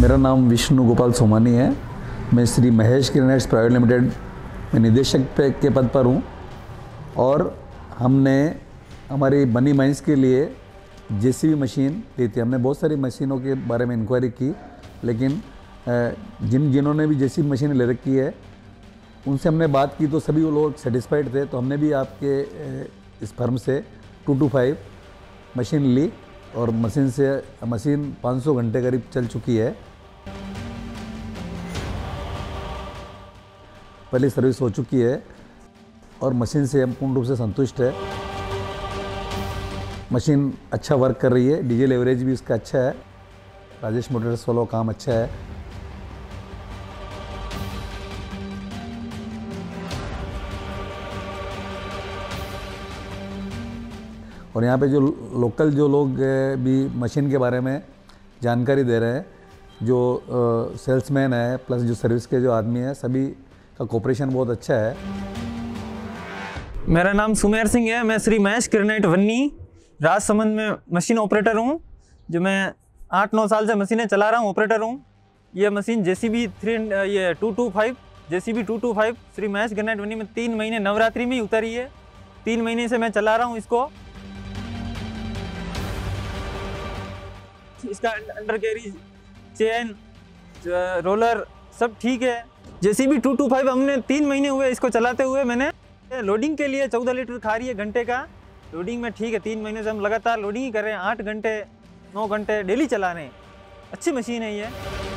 मेरा नाम विष्णु गोपाल सोमानी है। मैं श्री महेश किरनेट्स प्राइवेट लिमिटेड में निदेशक के पद पर हूँ और हमने हमारी बनी माइंस के लिए जेसीबी मशीन ली थी। हमने बहुत सारी मशीनों के बारे में इंक्वायरी की, लेकिन जिन्होंने भी जेसीबी मशीन ले रखी है उनसे हमने बात की तो सभी वो लोग सेटिस्फाइड थे। तो हमने भी आपके इस फर्म से 225 मशीन ली और मशीन 500 घंटे करीब चल चुकी है। पहली सर्विस हो चुकी है और मशीन से हम पूर्ण रूप से संतुष्ट है। मशीन अच्छा वर्क कर रही है, डीजल एवरेज भी इसका अच्छा है। राजेश मोटर्स वालों का काम अच्छा है। और यहाँ पे जो लोकल जो लोग भी मशीन के बारे में जानकारी दे रहे हैं, जो सेल्समैन है प्लस जो सर्विस के जो आदमी है, सभी का कोऑपरेशन बहुत अच्छा है। मेरा नाम सुमेर सिंह है। मैं श्री मैश क्रनेट वन्नी राजसमंद में मशीन ऑपरेटर हूँ, जो मैं 8-9 साल से मशीनें चला रहा हूँ, ऑपरेटर हूँ। ये मशीन JCB 225 श्री मैश क्रनेट वन्नी में 3 महीने नवरात्रि में ही उतरी है। 3 महीने से मैं चला रहा हूँ इसको। इसका अंडरकैरेज, चेन, रोलर सब ठीक है। जेसीबी 225 हमने 3 महीने हुए इसको चलाते हुए। मैंने लोडिंग के लिए 14 लीटर खा रही है घंटे का। लोडिंग में ठीक है, 3 महीने से हम लगातार लोडिंग ही कर रहे हैं। 8 घंटे 9 घंटे डेली चला रहे हैं। अच्छी मशीन है ये।